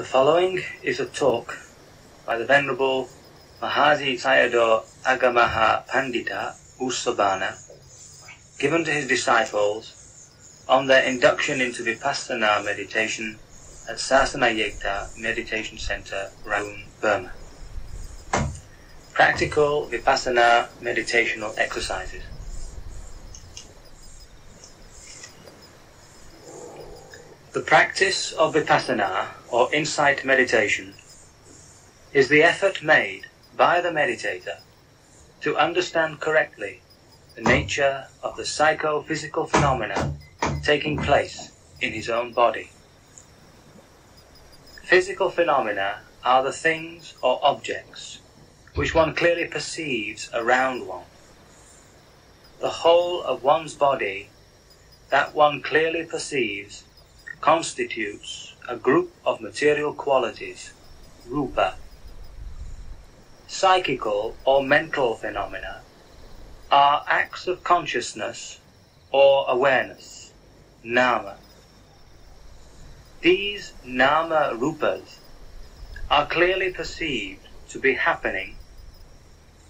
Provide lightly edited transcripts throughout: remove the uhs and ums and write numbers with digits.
The following is a talk by the Venerable Mahasi Sayadaw Agamaha Pandita Ussobana, given to his disciples on their induction into Vipassana meditation at Sasana Yeikta Meditation Center, Rangoon, Burma. Practical Vipassana meditational exercises. The practice of Vipassana, or insight meditation, is the effort made by the meditator to understand correctly the nature of the psychophysical phenomena taking place in his own body. Physical phenomena are the things or objects which one clearly perceives around one. The whole of one's body that one clearly perceives constitutes a group of material qualities, rupa. Psychical or mental phenomena are acts of consciousness or awareness, nama. These nama-rupas are clearly perceived to be happening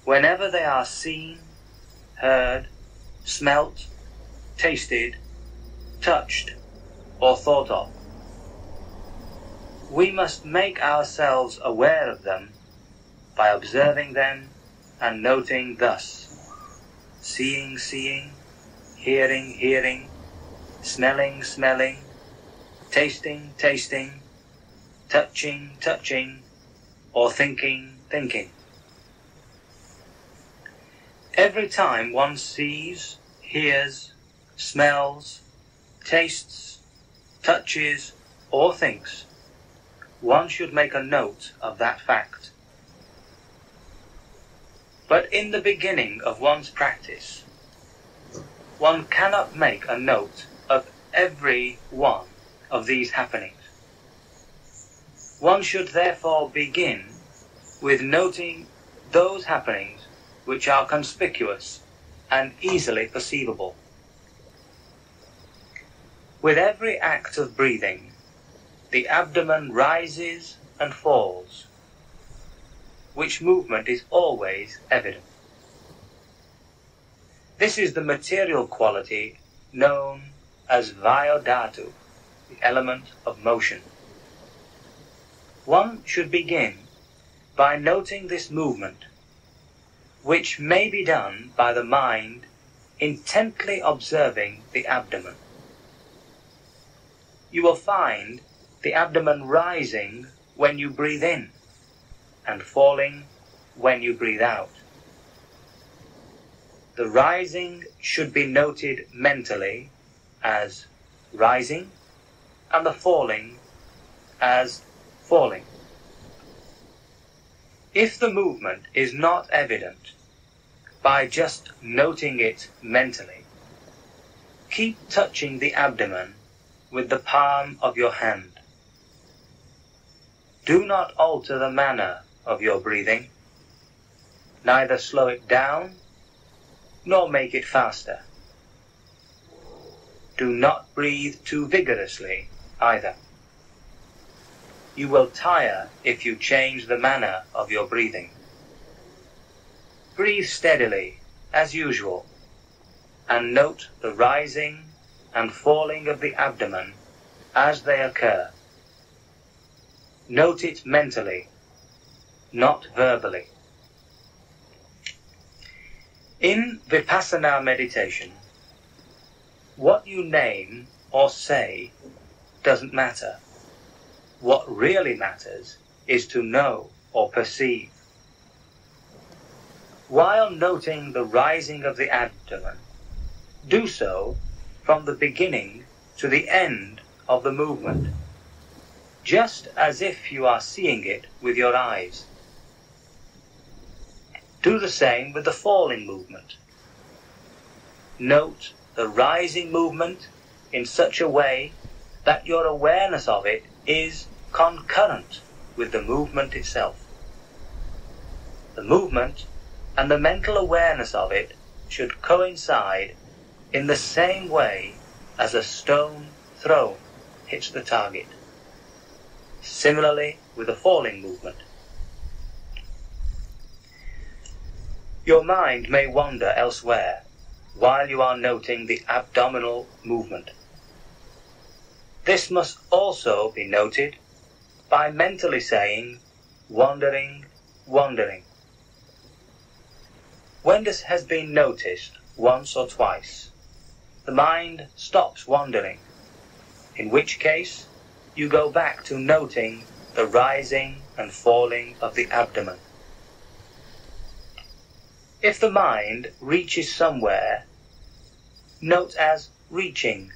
whenever they are seen, heard, smelt, tasted, touched, or thought of. We must make ourselves aware of them by observing them and noting thus: seeing, seeing, hearing, hearing, smelling, smelling, tasting, tasting, touching, touching, or thinking, thinking. Every time one sees, hears, smells, tastes, touches, or thinks, one should make a note of that fact. But in the beginning of one's practice, one cannot make a note of every one of these happenings. One should therefore begin with noting those happenings which are conspicuous and easily perceivable. With every act of breathing, the abdomen rises and falls, which movement is always evident. This is the material quality known as vayodhatu, the element of motion. One should begin by noting this movement, which may be done by the mind intently observing the abdomen. You will find the abdomen rising when you breathe in and falling when you breathe out. The rising should be noted mentally as rising and the falling as falling. If the movement is not evident by just noting it mentally, keep touching the abdomen with the palm of your hand. Do not alter the manner of your breathing, neither slow it down nor make it faster. Do not breathe too vigorously either. You will tire if you change the manner of your breathing. Breathe steadily as usual and note the rising and falling of the abdomen as they occur. Note it mentally, not verbally. In Vipassana meditation, what you name or say doesn't matter. What really matters is to know or perceive. While noting the rising of the abdomen, do so from the beginning to the end of the movement, just as if you are seeing it with your eyes. Do the same with the falling movement. Note the rising movement in such a way that your awareness of it is concurrent with the movement itself. The movement and the mental awareness of it should coincide in the same way as a stone thrown hits the target. Similarly, with the falling movement. Your mind may wander elsewhere while you are noting the abdominal movement. This must also be noted by mentally saying, wandering, wandering. When this has been noticed once or twice, the mind stops wandering, in which case you go back to noting the rising and falling of the abdomen. If the mind reaches somewhere, note as reaching,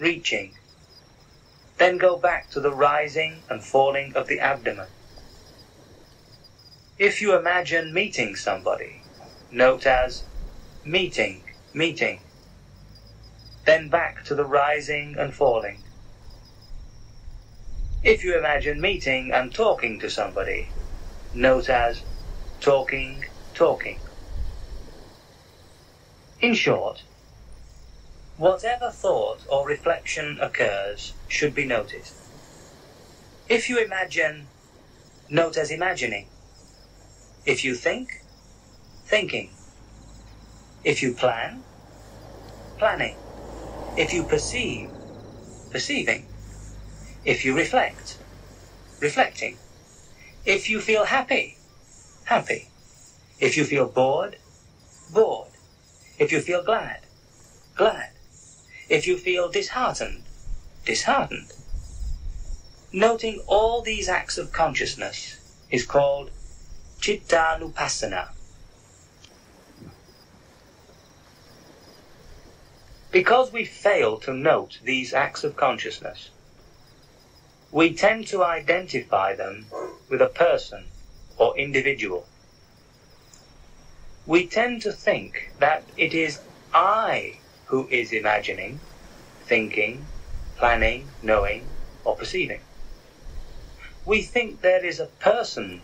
reaching. Then go back to the rising and falling of the abdomen. If you imagine meeting somebody, note as meeting, meeting. Then back to the rising and falling. If you imagine meeting and talking to somebody, note as talking, talking. In short, whatever thought or reflection occurs should be noted. If you imagine, note as imagining. If you think, thinking. If you plan, planning. If you perceive, perceiving. If you reflect, reflecting. If you feel happy, happy. If you feel bored, bored. If you feel glad, glad. If you feel disheartened, disheartened. Noting all these acts of consciousness is called cittanupassana. Because we fail to note these acts of consciousness, we tend to identify them with a person or individual. We tend to think that it is I who is imagining, thinking, planning, knowing, or perceiving. We think there is a person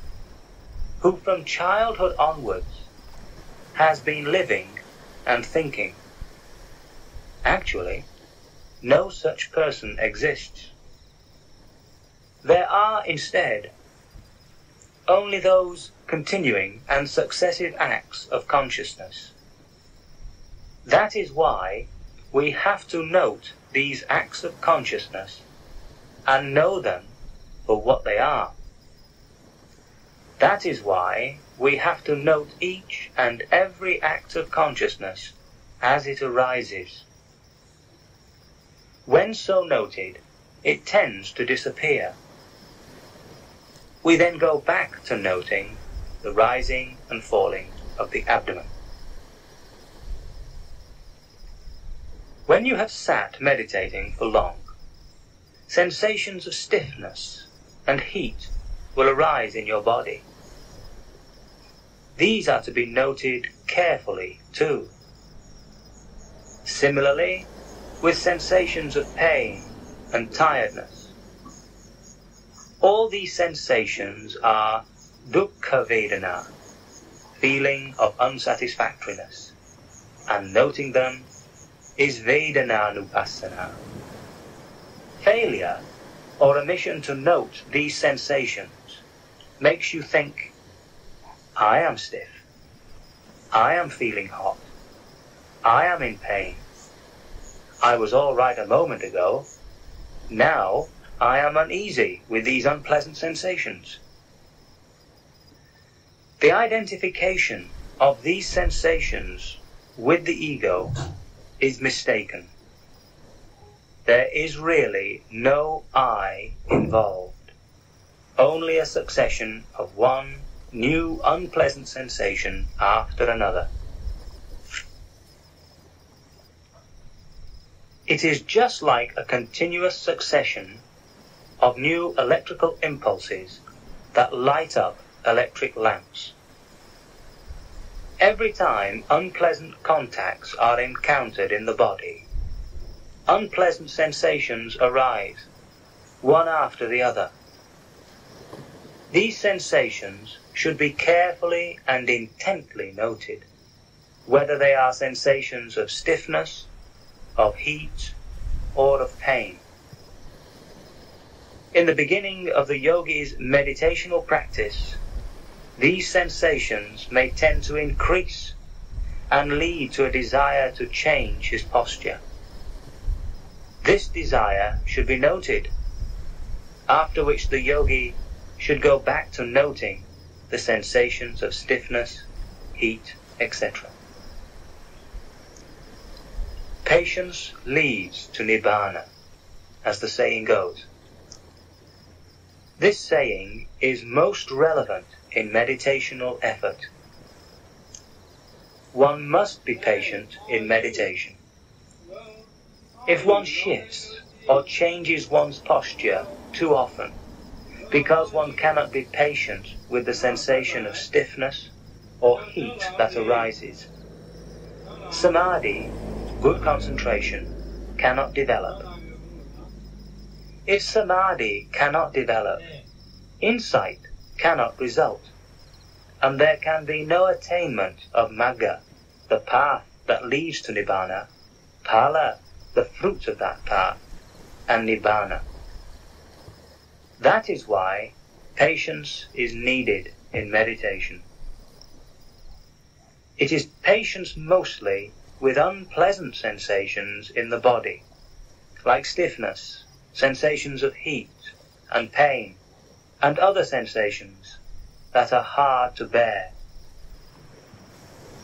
who from childhood onwards has been living and thinking. Actually, no such person exists. There are instead only those continuing and successive acts of consciousness. That is why we have to note these acts of consciousness and know them for what they are. That is why we have to note each and every act of consciousness as it arises. When so noted, it tends to disappear. We then go back to noting the rising and falling of the abdomen. When you have sat meditating for long, sensations of stiffness and heat will arise in your body. These are to be noted carefully too. Similarly, with sensations of pain and tiredness. All these sensations are dukkha vedana, feeling of unsatisfactoriness, and noting them is vedana nupassana. Failure or omission to note these sensations makes you think, I am stiff, I am feeling hot, I am in pain, I was all right a moment ago, now I am uneasy with these unpleasant sensations. The identification of these sensations with the ego is mistaken. There is really no I involved, only a succession of one new unpleasant sensation after another. It is just like a continuous succession of new electrical impulses that light up electric lamps. Every time unpleasant contacts are encountered in the body, unpleasant sensations arise, one after the other. These sensations should be carefully and intently noted, whether they are sensations of stiffness, of heat, or of pain. In the beginning of the yogi's meditational practice, these sensations may tend to increase and lead to a desire to change his posture. This desire should be noted, after which the yogi should go back to noting the sensations of stiffness, heat, etc. Patience leads to nibbana, as the saying goes. This saying is most relevant in meditational effort. One must be patient in meditation. If one shifts or changes one's posture too often, because one cannot be patient with the sensation of stiffness or heat that arises, samadhi, good concentration, cannot develop. If samadhi cannot develop, insight cannot result, and there can be no attainment of magga, the path that leads to nibbana, phala, the fruit of that path, and nibbana. That is why patience is needed in meditation. It is patience mostly with unpleasant sensations in the body, like stiffness, sensations of heat and pain, and other sensations that are hard to bear.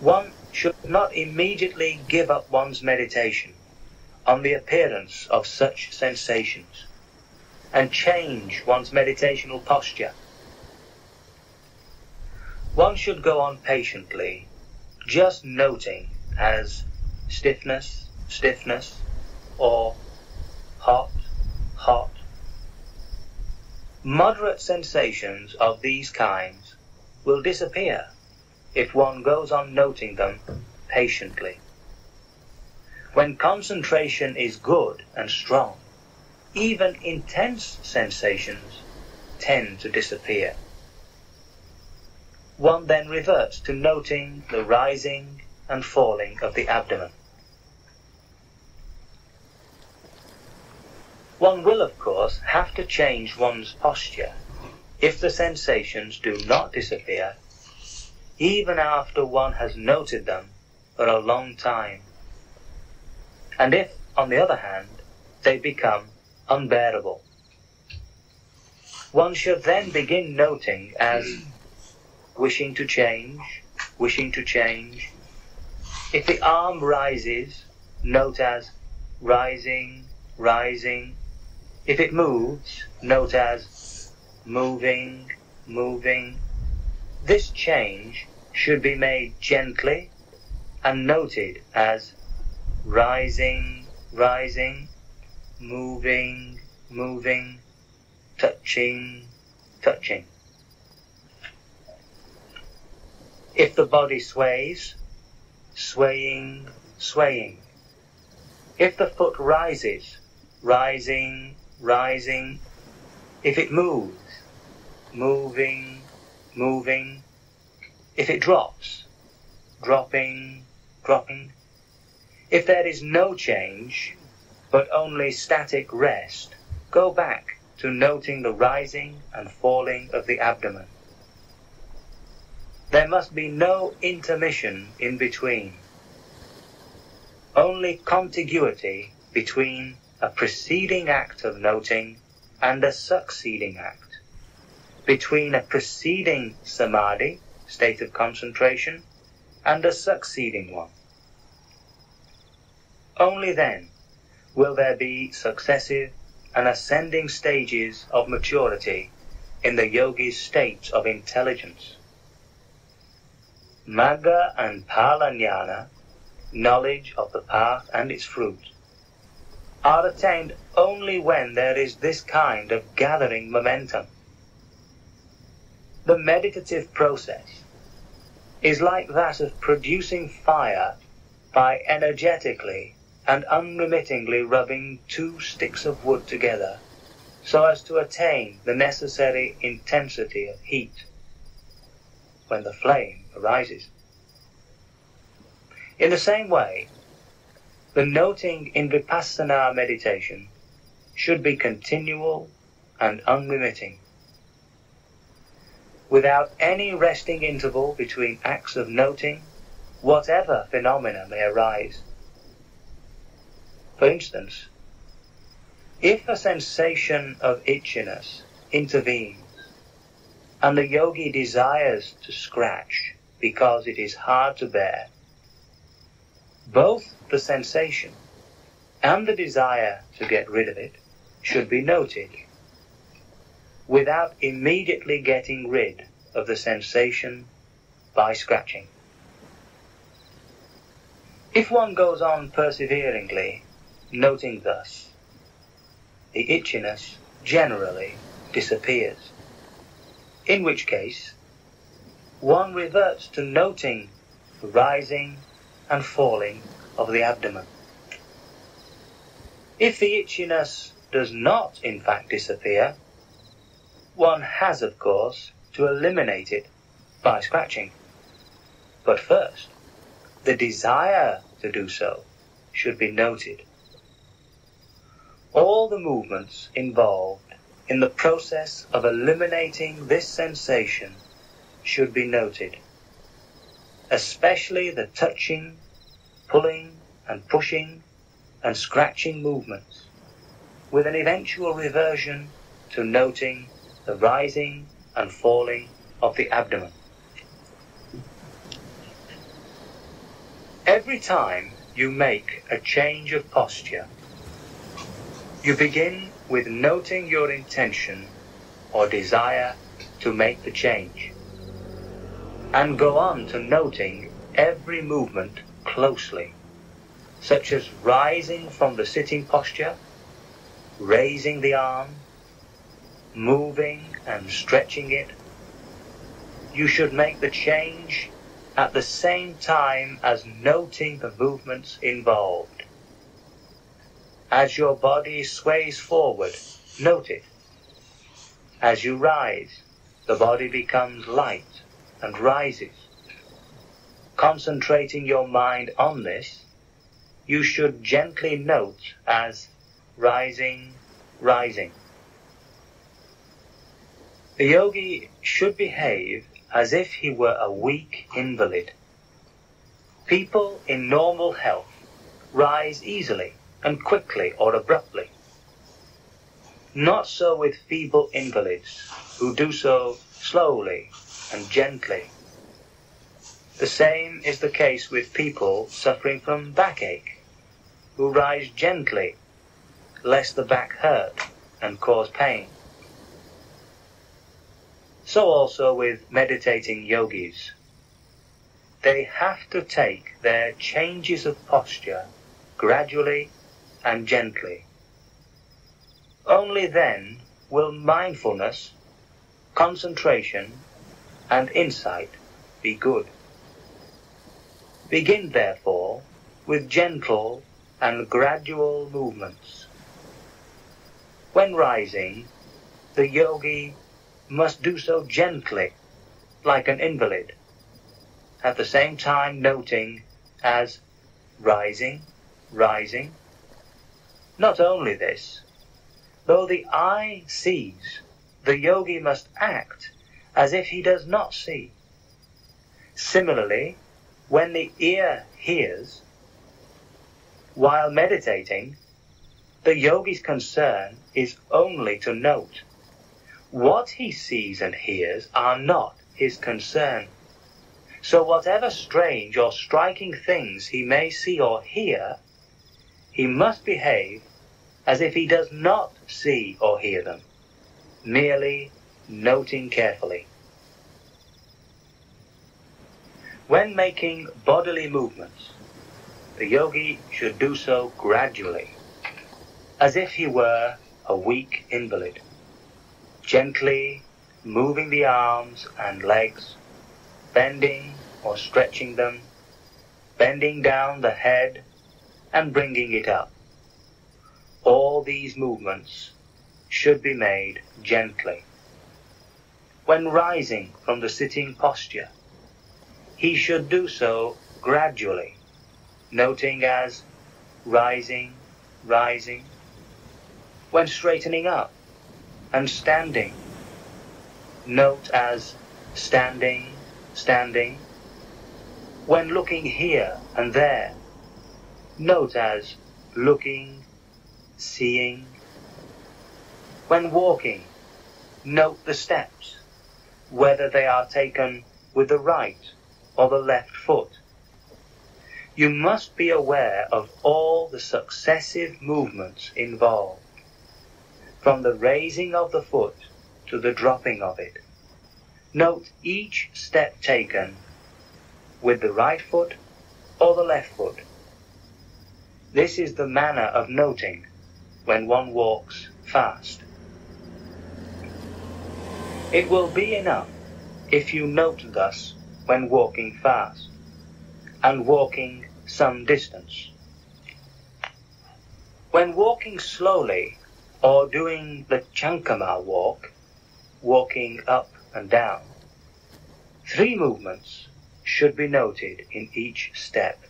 One should not immediately give up one's meditation on the appearance of such sensations and change one's meditational posture. One should go on patiently, just noting as stiffness, stiffness, or hot, hot. Moderate sensations of these kinds will disappear if one goes on noting them patiently. When concentration is good and strong, even intense sensations tend to disappear. One then reverts to noting the rising and falling of the abdomen. One will, of course, have to change one's posture if the sensations do not disappear, even after one has noted them for a long time, and if, on the other hand, they become unbearable. One should then begin noting as wishing to change. If the arm rises, note as rising, rising. If it moves, note as moving, moving. This change should be made gently and noted as rising, rising, moving, moving, touching, touching. If the body sways, swaying, swaying. If the foot rises, rising, rising. If it moves, moving, moving. If it drops, dropping, dropping. If there is no change, but only static rest, go back to noting the rising and falling of the abdomen. There must be no intermission in between, only contiguity between a preceding act of noting and a succeeding act, between a preceding samadhi, state of concentration, and a succeeding one. Only then will there be successive and ascending stages of maturity in the yogi's state of intelligence. Magga and phala ñāna, knowledge of the path and its fruit, are attained only when there is this kind of gathering momentum. The meditative process is like that of producing fire by energetically and unremittingly rubbing two sticks of wood together so as to attain the necessary intensity of heat when the flame arises. In the same way, the noting in vipassana meditation should be continual and unremitting. Without any resting interval between acts of noting, whatever phenomena may arise. For instance, if a sensation of itchiness intervenes, and the yogi desires to scratch because it is hard to bear, both the sensation and the desire to get rid of it should be noted, without immediately getting rid of the sensation by scratching. If one goes on perseveringly, noting thus, the itchiness generally disappears, in which case one reverts to noting the rising and falling of the abdomen. If the itchiness does not in fact disappear, one has of course to eliminate it by scratching. But first, the desire to do so should be noted. All the movements involved in the process of eliminating this sensation should be noted, especially the touching, pulling and pushing and scratching movements, with an eventual reversion to noting the rising and falling of the abdomen. Every time you make a change of posture, you begin with noting your intention or desire to make the change, and go on to noting every movement closely, such as rising from the sitting posture, raising the arm, moving and stretching it. You should make the change at the same time as noting the movements involved. As your body sways forward, note it. As you rise, the body becomes light and rises. Concentrating your mind on this, you should gently note as rising, rising. The yogi should behave as if he were a weak invalid. People in normal health rise easily and quickly or abruptly. Not so with feeble invalids, who do so slowly and gently. The same is the case with people suffering from backache, who rise gently, lest the back hurt and cause pain. So also with meditating yogis. They have to take their changes of posture gradually and gently. Only then will mindfulness, concentration, and insight be good. Begin, therefore, with gentle and gradual movements. When rising, the yogi must do so gently, like an invalid, at the same time noting as rising, rising. Not only this, though the eye sees, the yogi must act as if he does not see. Similarly, when the ear hears, while meditating, the yogi's concern is only to note. What he sees and hears are not his concern. So whatever strange or striking things he may see or hear, he must behave as if he does not see or hear them, merely noting carefully. When making bodily movements, the yogi should do so gradually, as if he were a weak invalid, gently moving the arms and legs, bending or stretching them, bending down the head and bringing it up. All these movements should be made gently. When rising from the sitting posture, he should do so gradually, noting as rising, rising. When straightening up, and standing. Note as standing, standing. When looking here and there, note as looking, seeing. When walking, note the steps, whether they are taken with the right or the left foot. You must be aware of all the successive movements involved, from the raising of the foot to the dropping of it. Note each step taken with the right foot or the left foot. This is the manner of noting when one walks fast. It will be enough if you note thus when walking fast and walking some distance. When walking slowly or doing the Chankama walk, walking up and down, 3 movements should be noted in each step.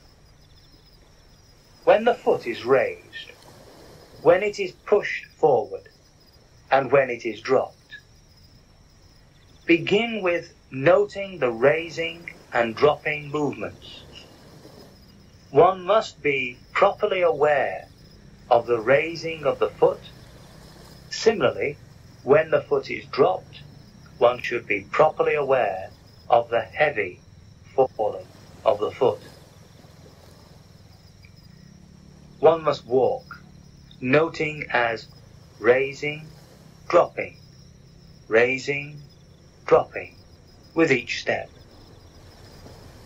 When the foot is raised, when it is pushed forward, and when it is dropped. Begin with noting the raising and dropping movements. One must be properly aware of the raising of the foot. Similarly, when the foot is dropped, one should be properly aware of the heavy falling of the foot. One must walk, noting as raising, dropping, raising, dropping, with each step.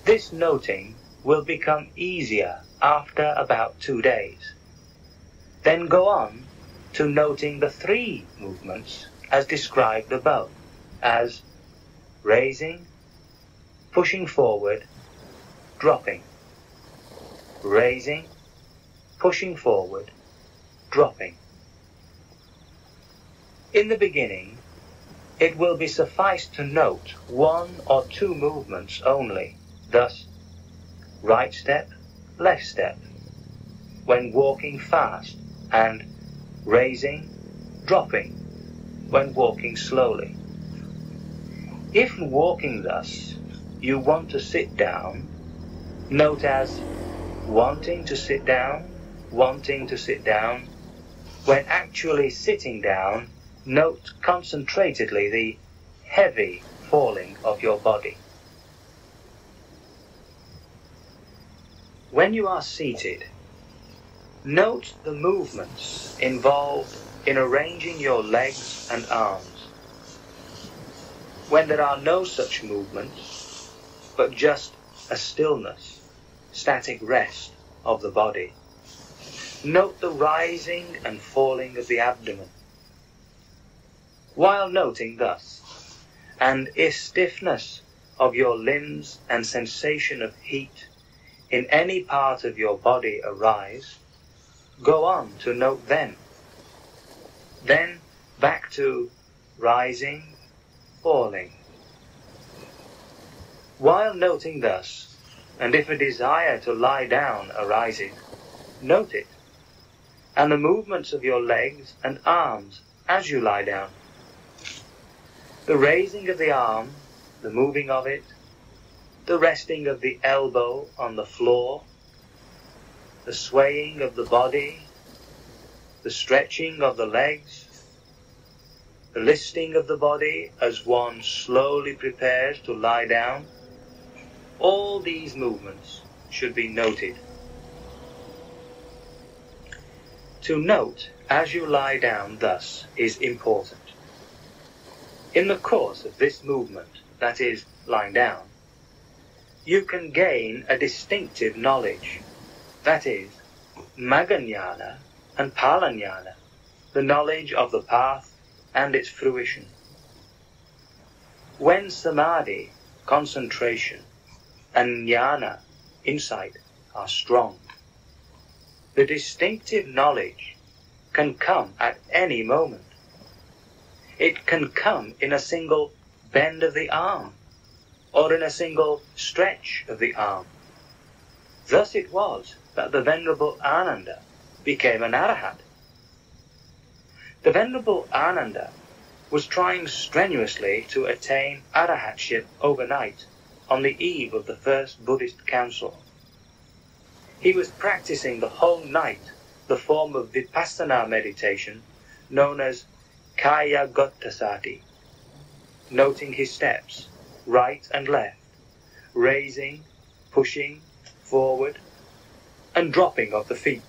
This noting will become easier after about 2 days. Then go on to noting the 3 movements as described above, as raising, pushing forward, dropping, raising, pushing forward, dropping. In the beginning, it will be suffice to note 1 or 2 movements only, thus right step, left step, when walking fast, and raising, dropping, when walking slowly. If walking thus, you want to sit down, note as wanting to sit down, wanting to sit down. When actually sitting down, note concentratedly the heavy falling of your body. When you are seated, note the movements involved in arranging your legs and arms. When there are no such movements, but just a stillness, static rest of the body, note the rising and falling of the abdomen. While noting thus, and if stiffness of your limbs and sensation of heat in any part of your body arise, go on to note them. Then back to rising, falling. While noting thus, and if a desire to lie down arises, note it, and the movements of your legs and arms as you lie down. The raising of the arm, the moving of it, the resting of the elbow on the floor, the swaying of the body, the stretching of the legs, the listing of the body as one slowly prepares to lie down. All these movements should be noted. To note as you lie down thus is important. In the course of this movement, that is, lying down, you can gain a distinctive knowledge, that is, Maggañāṇa and Phalañāṇa, the knowledge of the path and its fruition. When samadhi, concentration, and Ñāna, insight, are strong, the distinctive knowledge can come at any moment. It can come in a single bend of the arm, or in a single stretch of the arm. Thus it was that the Venerable Ananda became an Arahant. The Venerable Ananda was trying strenuously to attain arahatship overnight on the eve of the first Buddhist council. He was practicing the whole night the form of vipassana meditation known as Kaya Gottasati, noting his steps, right and left, raising, pushing, forward, and dropping of the feet,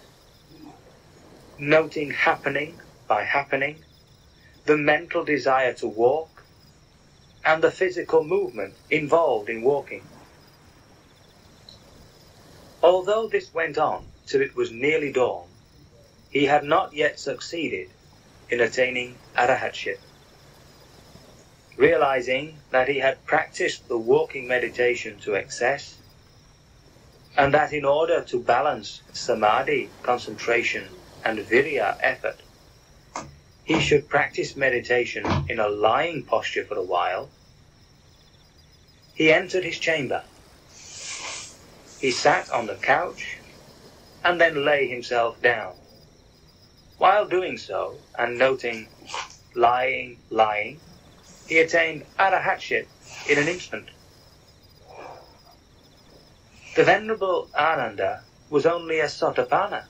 noting happening by happening, the mental desire to walk, and the physical movement involved in walking. Although this went on till it was nearly dawn, he had not yet succeeded in attaining arahatship. Realizing that he had practiced the walking meditation to excess, and that in order to balance samadhi, concentration, and virya effort, he should practice meditation in a lying posture for a while, he entered his chamber. He sat on the couch and then lay himself down. While doing so, and noting lying, lying, he attained arahatship in an instant. The Venerable Ananda was only a Sotapanna,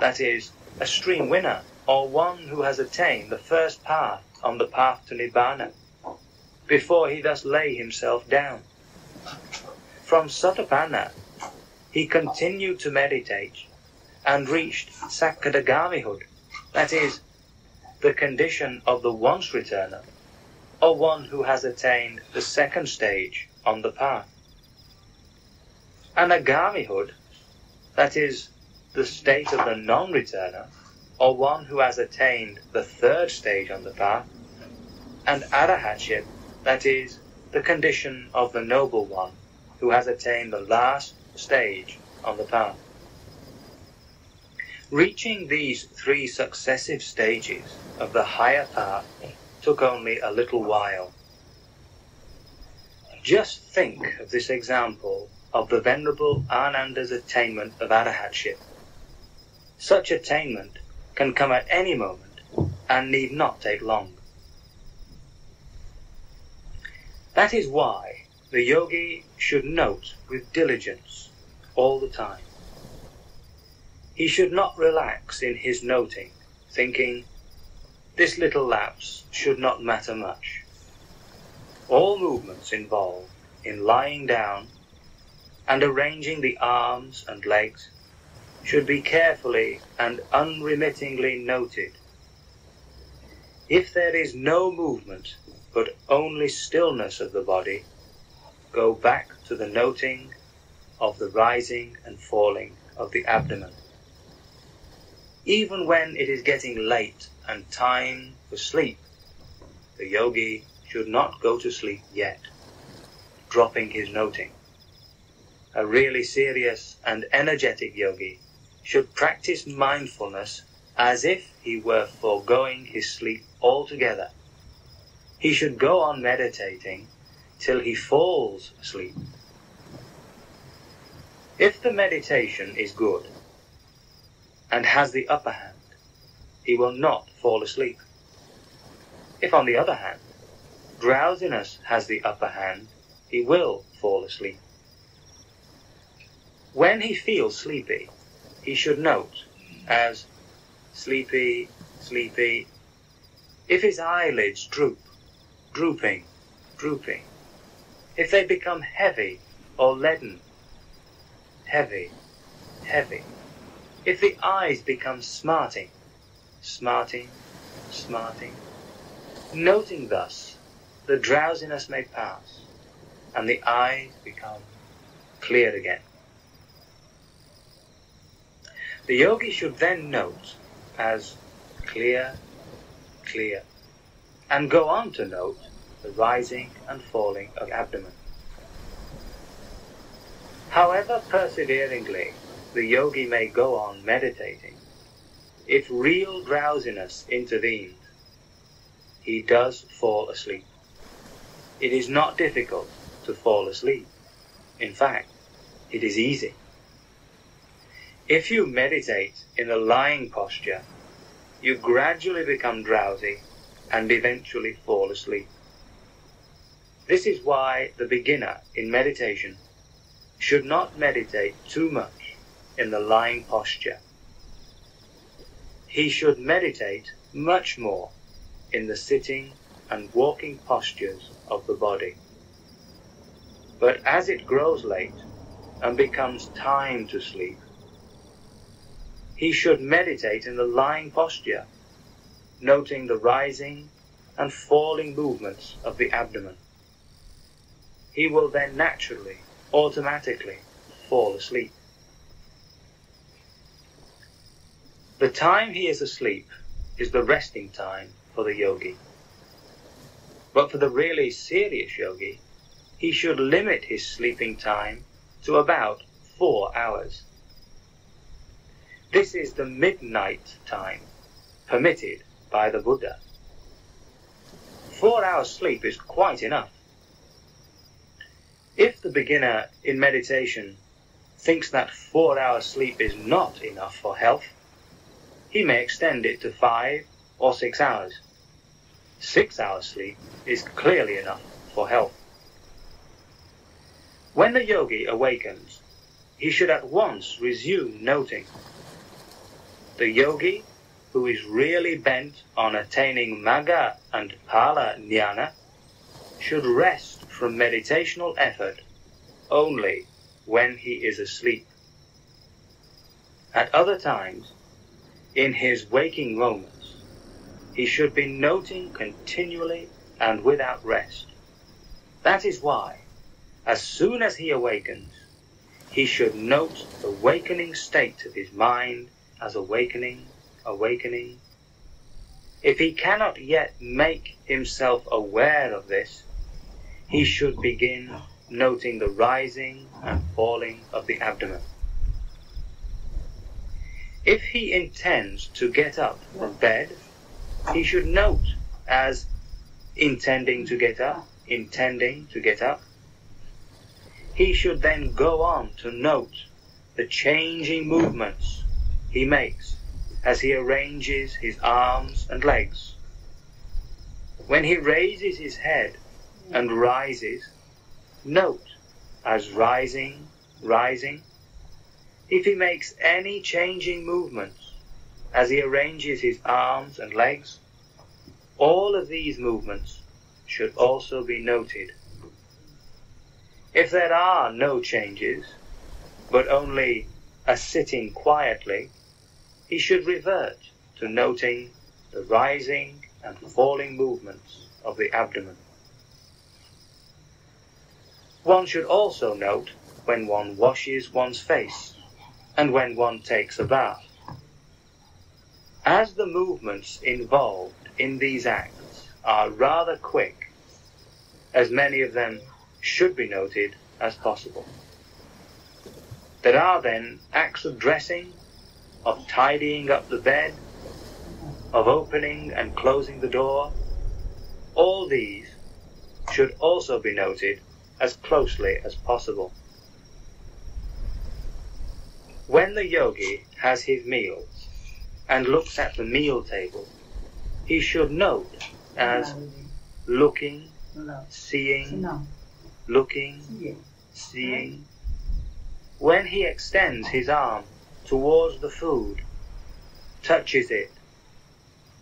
that is, a stream winner, or one who has attained the first path on the path to nibbana, before he thus lay himself down. From Sotapanna, he continued to meditate and reached Sakadagamihood, that is, the condition of the once returner, or one who has attained the second stage on the path. Anagamihood, that is, the state of the non-returner, or one who has attained the third stage on the path, and arahatship, that is, the condition of the noble one who has attained the last stage on the path. Reaching these three successive stages of the higher path took only a little while. Just think of this example of the Venerable Ananda's attainment of arahatship. Such attainment can come at any moment and need not take long. That is why the yogi should note with diligence all the time. He should not relax in his noting, thinking, "This little lapse should not matter much." All movements involved in lying down and arranging the arms and legs should be carefully and unremittingly noted. If there is no movement but only stillness of the body, go back to the noting of the rising and falling of the abdomen. Even when it is getting late and time for sleep, the yogi should not go to sleep yet, dropping his noting. A really serious and energetic yogi should practice mindfulness as if he were foregoing his sleep altogether. He should go on meditating till he falls asleep. If the meditation is good and has the upper hand, he will not fall asleep. If, on the other hand, drowsiness has the upper hand, he will fall asleep. When he feels sleepy, he should note as sleepy, sleepy. If his eyelids droop, drooping, drooping. If they become heavy or leaden, heavy, heavy. If the eyes become smarting, smarting, smarting. Noting thus, the drowsiness may pass, and the eyes become clear again. The yogi should then note as clear, clear, and go on to note the rising and falling of abdomen. However perseveringly the yogi may go on meditating, if real drowsiness intervenes, he does fall asleep. It is not difficult to fall asleep. In fact, it is easy. If you meditate in a lying posture, you gradually become drowsy and eventually fall asleep. This is why the beginner in meditation should not meditate too much in the lying posture. He should meditate much more in the sitting and walking postures of the body. But as it grows late and becomes time to sleep, he should meditate in the lying posture, noting the rising and falling movements of the abdomen. He will then naturally, automatically fall asleep. The time he is asleep is the resting time for the yogi. But for the really serious yogi, he should limit his sleeping time to about 4 hours. This is the midnight time permitted by the Buddha. 4 hours sleep is quite enough. If the beginner in meditation thinks that 4 hours sleep is not enough for health, he may extend it to 5 or 6 hours. 6 hours sleep is clearly enough for health. When the yogi awakens, he should at once resume noting. The yogi who is really bent on attaining magga and phala jnana should rest from meditational effort only when he is asleep. At other times, in his waking moments, he should be noting continually and without rest. That is why, as soon as he awakens, he should note the wakening state of his mind as awakening. If he cannot yet make himself aware of this, he should begin noting the rising and falling of the abdomen. If he intends to get up from bed, he should note as intending to get up. He should then go on to note the changing movements he makes as he arranges his arms and legs. When he raises his head and rises, note as rising. If he makes any changing movements as he arranges his arms and legs, all of these movements should also be noted. If there are no changes, but only a sitting quietly, he should revert to noting the rising and falling movements of the abdomen. One should also note when one washes one's face and when one takes a bath. As the movements involved in these acts are rather quick, as many of them should be noted as possible. There are then acts of dressing, of tidying up the bed, of opening and closing the door. All these should also be noted as closely as possible. When the yogi has his meals and looks at the meal table, he should note as looking, seeing. When he extends his arm towards the food, touches it,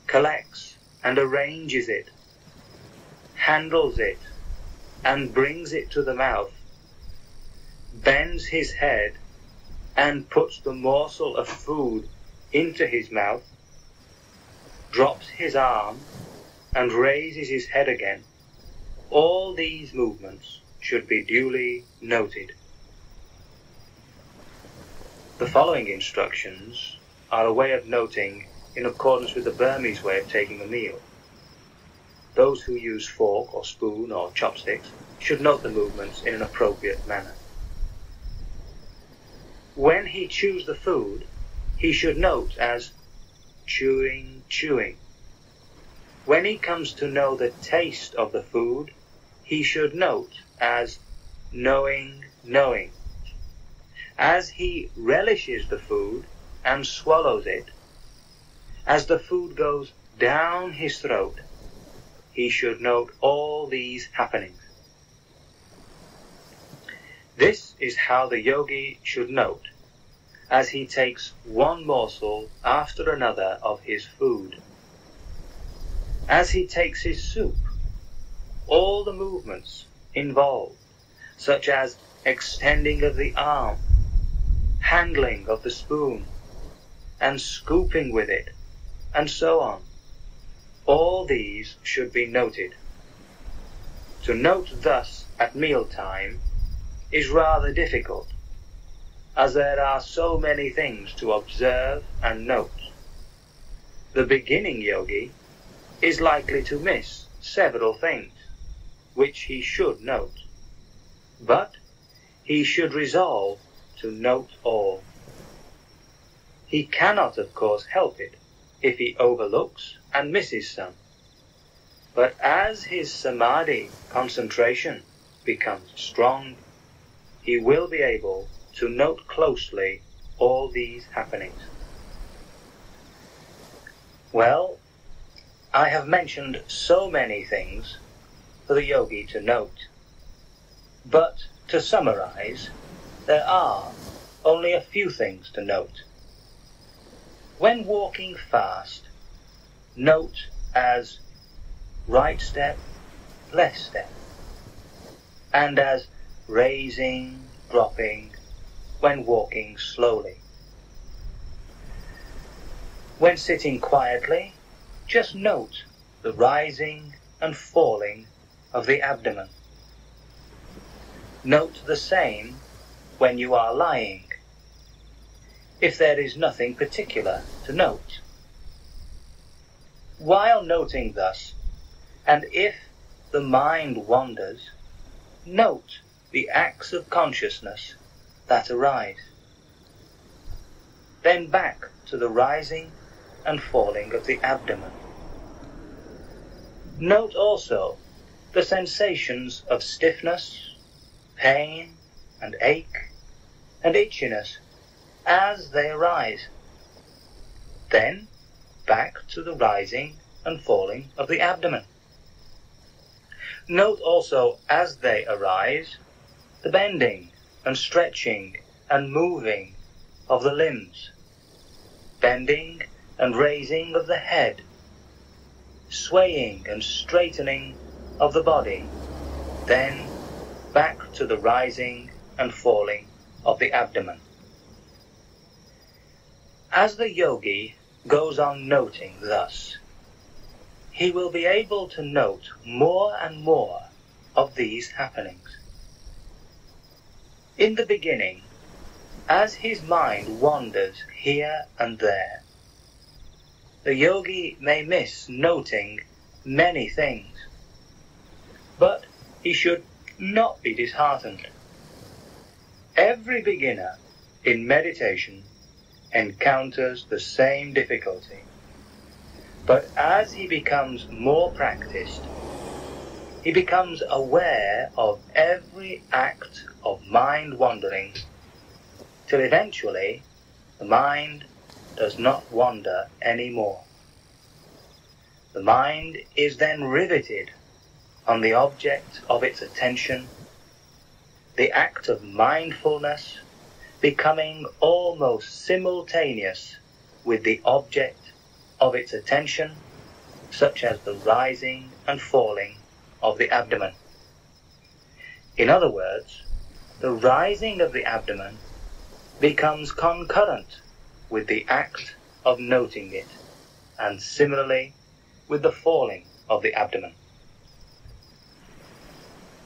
collects and arranges it, handles it and brings it to the mouth, bends his head and puts the morsel of food into his mouth, drops his arm and raises his head again, all these movements should be duly noted. The following instructions are a way of noting in accordance with the Burmese way of taking a meal. Those who use fork or spoon or chopsticks should note the movements in an appropriate manner. When he chews the food, he should note as chewing. When he comes to know the taste of the food, he should note as knowing. As he relishes the food and swallows it, as the food goes down his throat he should note all these happenings. This is how the yogi should note, as he takes one morsel after another of his food. As he takes his soup, all the movements involved, such as extending of the arm, handling of the spoon, and scooping with it, and so on, all these should be noted. To note thus at mealtime is rather difficult, as there are so many things to observe and note. The beginning yogi is likely to miss several things, which he should note, but he should resolve to note all. He cannot, of course, help it if he overlooks and misses some, but as his samadhi concentration becomes strong, he will be able to note closely all these happenings. Well, I have mentioned so many things for the yogi to note, but to summarize, there are only a few things to note. When walking fast, note as right step, left step, and as raising, dropping when walking slowly. When sitting quietly, just note the rising and falling of the abdomen. Note the same when you are lying, if there is nothing particular to note. While noting thus, and if the mind wanders, note the acts of consciousness that arise. Then back to the rising and falling of the abdomen. Note also the sensations of stiffness, pain, and ache, and itchiness as they arise. Then back to the rising and falling of the abdomen. Note also, as they arise, the bending and stretching and moving of the limbs, bending and raising of the head, swaying and straightening of the body, then back to the rising and falling of the abdomen. As the yogi goes on noting thus, he will be able to note more and more of these happenings. In the beginning, as his mind wanders here and there, the yogi may miss noting many things, but he should not be disheartened. Every beginner in meditation encounters the same difficulty, but as he becomes more practiced, he becomes aware of every act of mind wandering, till eventually the mind does not wander any more. The mind is then riveted on the object of its attention, the act of mindfulness becoming almost simultaneous with the object of its attention, such as the rising and falling of the abdomen. In other words, the rising of the abdomen becomes concurrent with the act of noting it, and similarly with the falling of the abdomen.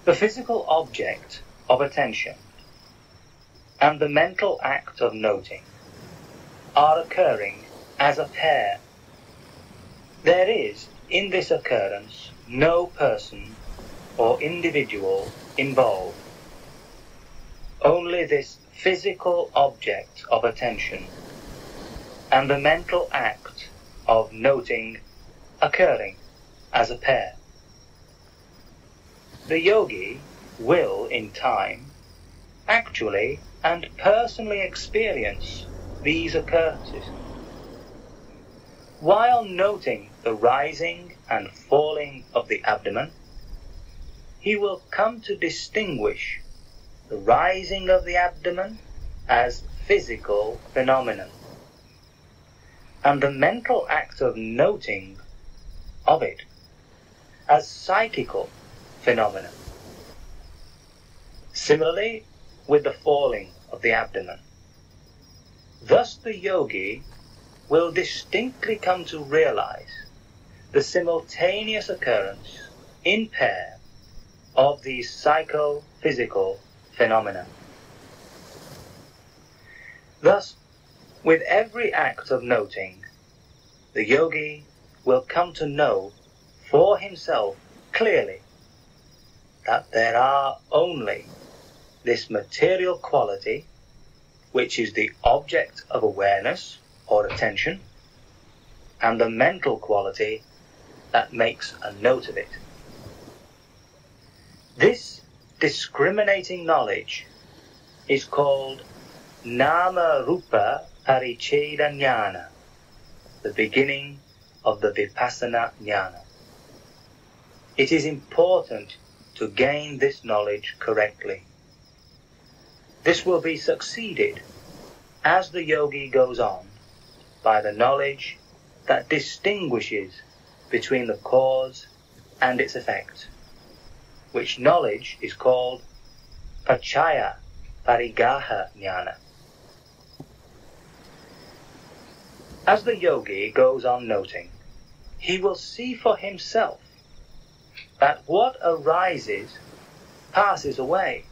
The physical object of attention and the mental act of noting are occurring as a pair. There is in this occurrence no person or individual involved. Only this physical object of attention and the mental act of noting occurring as a pair. The yogi will, in time, actually and personally experience these occurrences. While noting the rising and falling of the abdomen, he will come to distinguish the rising of the abdomen as physical phenomenon, and the mental act of noting of it as psychical phenomenon. Similarly, with the falling of the abdomen. Thus the yogi will distinctly come to realize the simultaneous occurrence in pair of these psycho-physical phenomena. Thus, with every act of noting, the yogi will come to know for himself clearly that there are only this material quality, which is the object of awareness or attention, and the mental quality that makes a note of it. This discriminating knowledge is called nama-rupa-paricchedanjana, the beginning of the vipassanā-jñāna. It is important to gain this knowledge correctly. This will be succeeded, as the yogi goes on, by the knowledge that distinguishes between the cause and its effect, which knowledge is called Pachaya Parigaha Jnana. As the yogi goes on noting, he will see for himself that what arises passes away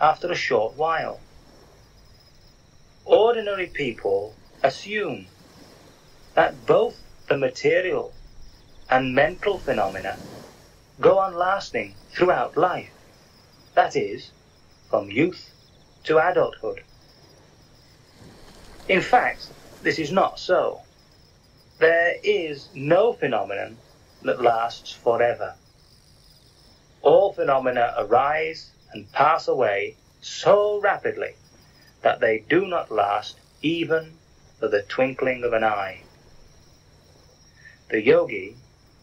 after a short while. Ordinary people assume that both the material and mental phenomena go on lasting throughout life, that is, from youth to adulthood. In fact, this is not so. There is no phenomenon that lasts forever. All phenomena arise and pass away so rapidly that they do not last even for the twinkling of an eye. The yogi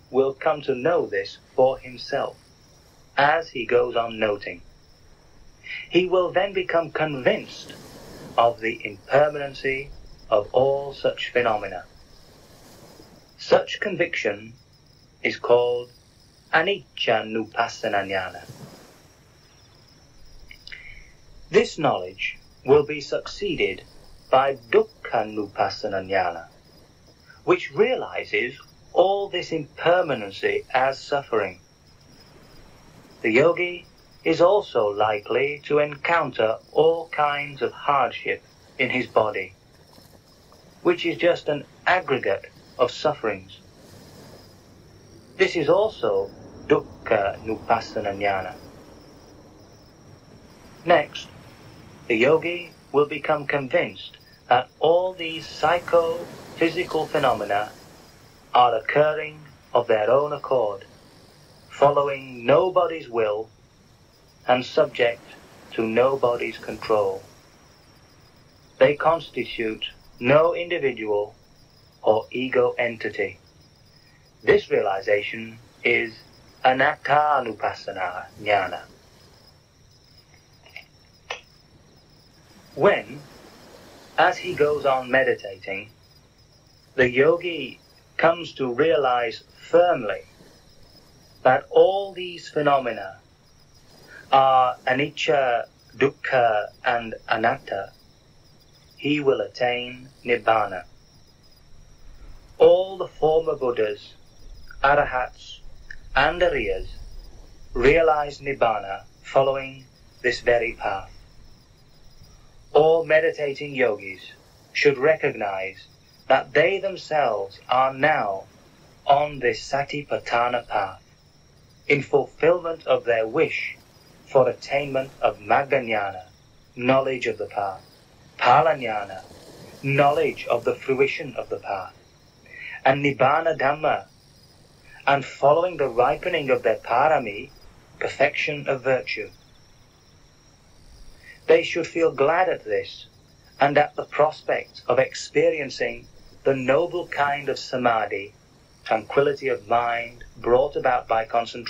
will come to know this for himself as he goes on noting. He will then become convinced of the impermanency of all such phenomena. Such conviction is called Anicca Nupassana Ñana. This knowledge will be succeeded by dukkha nupassana ñāna, which realizes all this impermanency as suffering. The yogi is also likely to encounter all kinds of hardship in his body, which is just an aggregate of sufferings. This is also dukkha nupassana ñāna. Next, the yogi will become convinced that all these psycho-physical phenomena are occurring of their own accord, following nobody's will and subject to nobody's control. They constitute no individual or ego entity. This realization is Anatta Nupassana Ñana. When, as he goes on meditating, the yogi comes to realize firmly that all these phenomena are anicca, dukkha, and anatta, he will attain nibbana. All the former Buddhas, Arahats, and Ariyas realized nibbana following this very path. All meditating yogis should recognize that they themselves are now on this Satipatthana path in fulfillment of their wish for attainment of Maggañāṇa, knowledge of the path, Phalañāṇa, knowledge of the fruition of the path, and Nibbana Dhamma, and following the ripening of their parami, perfection of virtue. They should feel glad at this and at the prospect of experiencing the noble kind of samadhi tranquility of mind brought about by concentration.